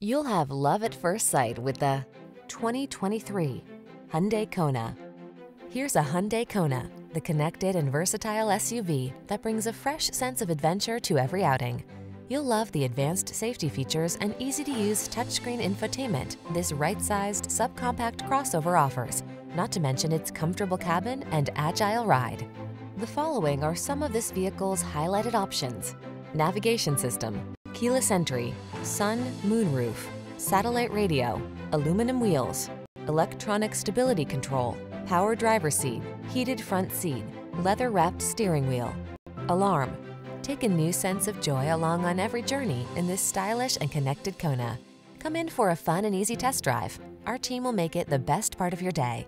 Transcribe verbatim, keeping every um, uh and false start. You'll have love at first sight with the twenty twenty-three Hyundai Kona. Here's a Hyundai Kona, the connected and versatile S U V that brings a fresh sense of adventure to every outing. You'll love the advanced safety features and easy-to-use touchscreen infotainment this right-sized subcompact crossover offers, not to mention its comfortable cabin and agile ride. The following are some of this vehicle's highlighted options: navigation system, keyless entry, sun, moon roof, satellite radio, aluminum wheels, electronic stability control, power driver seat, heated front seat, leather-wrapped steering wheel, alarm. Take a new sense of joy along on every journey in this stylish and connected Kona. Come in for a fun and easy test drive. Our team will make it the best part of your day.